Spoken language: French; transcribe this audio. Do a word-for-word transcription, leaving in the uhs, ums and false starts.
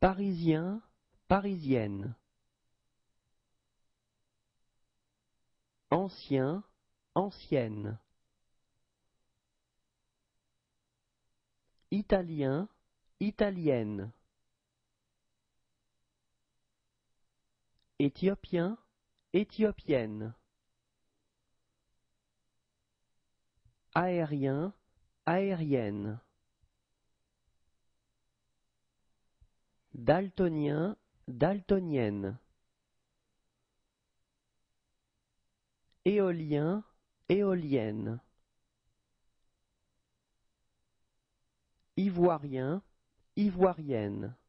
Parisien, parisienne. Ancien, ancienne. Italien, italienne. Éthiopien, éthiopienne. Aérien, aérienne. Daltonien, daltonienne. Éolien, éolienne. Ivoirien, ivoirienne.